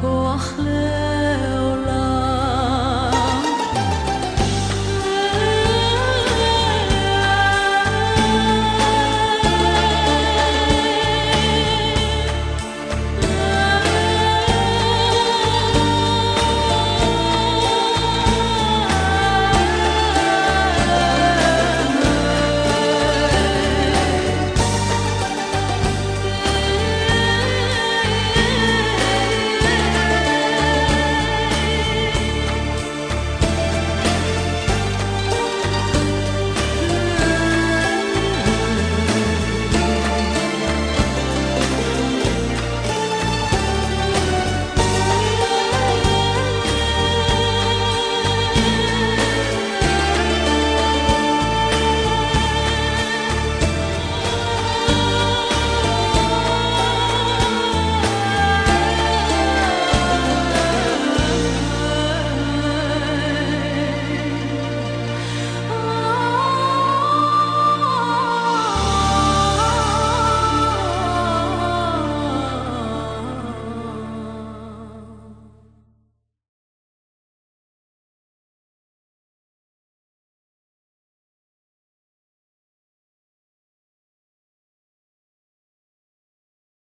Koach.